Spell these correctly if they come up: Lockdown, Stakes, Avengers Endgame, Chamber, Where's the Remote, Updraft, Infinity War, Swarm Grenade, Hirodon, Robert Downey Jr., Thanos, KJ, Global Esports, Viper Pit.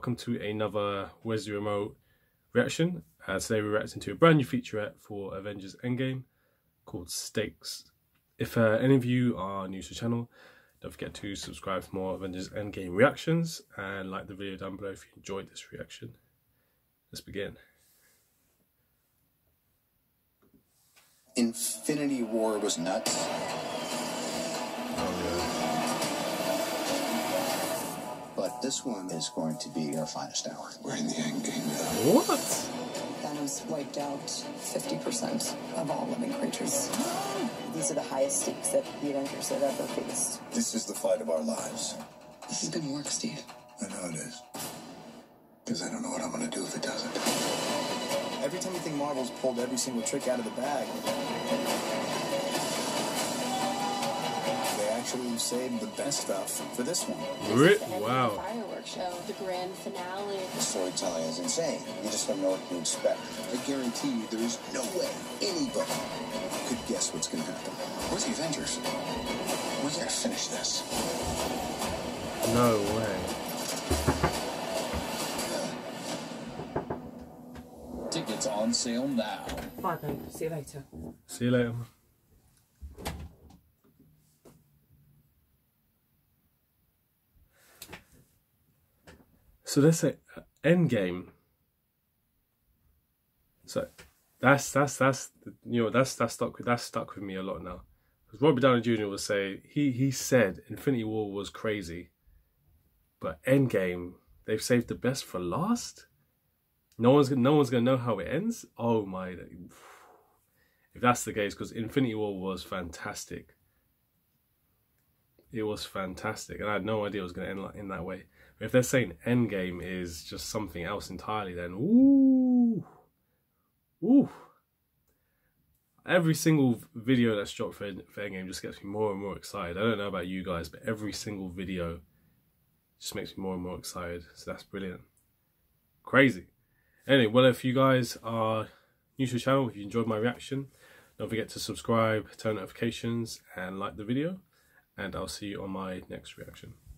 welcome to another Where's the Remote reaction. Today we're reacting to a brand new featurette for Avengers Endgame called Stakes. If any of you are new to the channel, don't forget to subscribe for more Avengers Endgame reactions and like the video down below if you enjoyed this reaction. Let's begin. Infinity War was nuts. But this one is going to be our finest hour. We're in the end game now. What? Thanos wiped out 50% of all living creatures. These are the highest stakes that the Avengers have ever faced. This is the fight of our lives. This is good work, Steve. I know it is. Because I don't know what I'm going to do if it doesn't. Every time you think Marvel's pulled every single trick out of the bag, actually saved the best stuff for this one. Wow. Fireworks show, the grand finale. The storytelling is insane. You just don't know what to expect. I guarantee you there is no way anybody could guess what's going to happen. We're the Avengers. We're going to finish this. No way. Tickets on sale now. Bye, babe. See you later. See you later. So let's say Endgame. So that's stuck with me a lot now. Because Robert Downey Jr. will say he said Infinity War was crazy, but Endgame, they've saved the best for last. No one's gonna know how it ends. Oh my! If that's the case, because Infinity War was fantastic. It was fantastic, and I had no idea it was gonna end in that way. If they're saying Endgame is just something else entirely, then ooh. Every single video that's dropped for Endgame just gets me more and more excited. I don't know about you guys, but every single video just makes me more and more excited. So that's brilliant. Crazy. Anyway, well, if you guys are new to the channel, if you enjoyed my reaction, don't forget to subscribe, turn notifications, and like the video. And I'll see you on my next reaction.